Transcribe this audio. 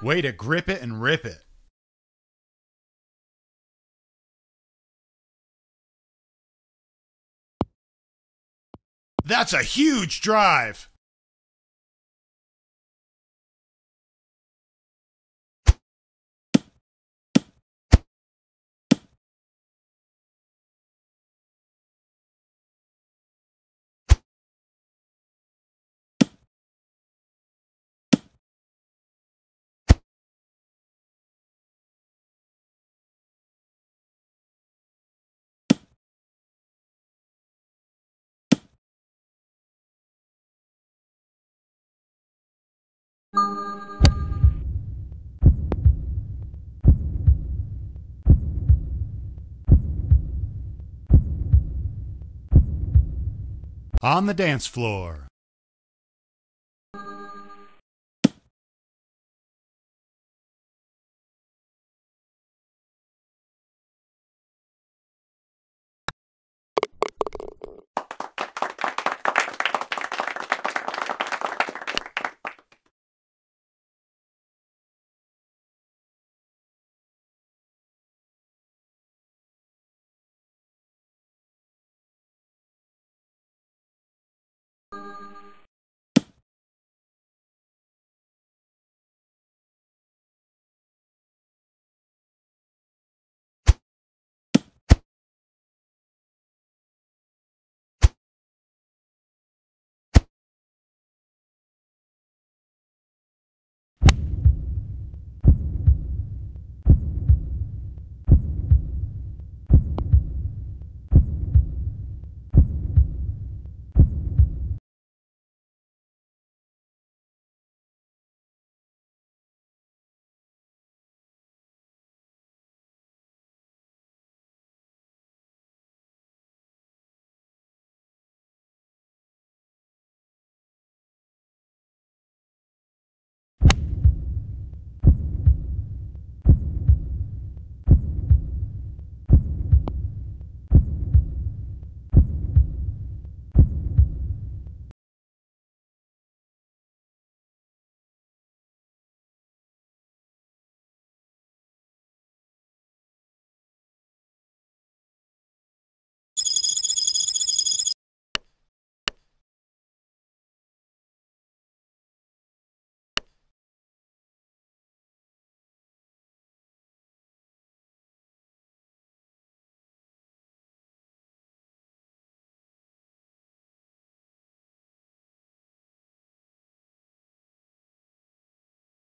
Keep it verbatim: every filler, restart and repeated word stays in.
Way to grip it and rip it. That's a huge drive. On the dance floor.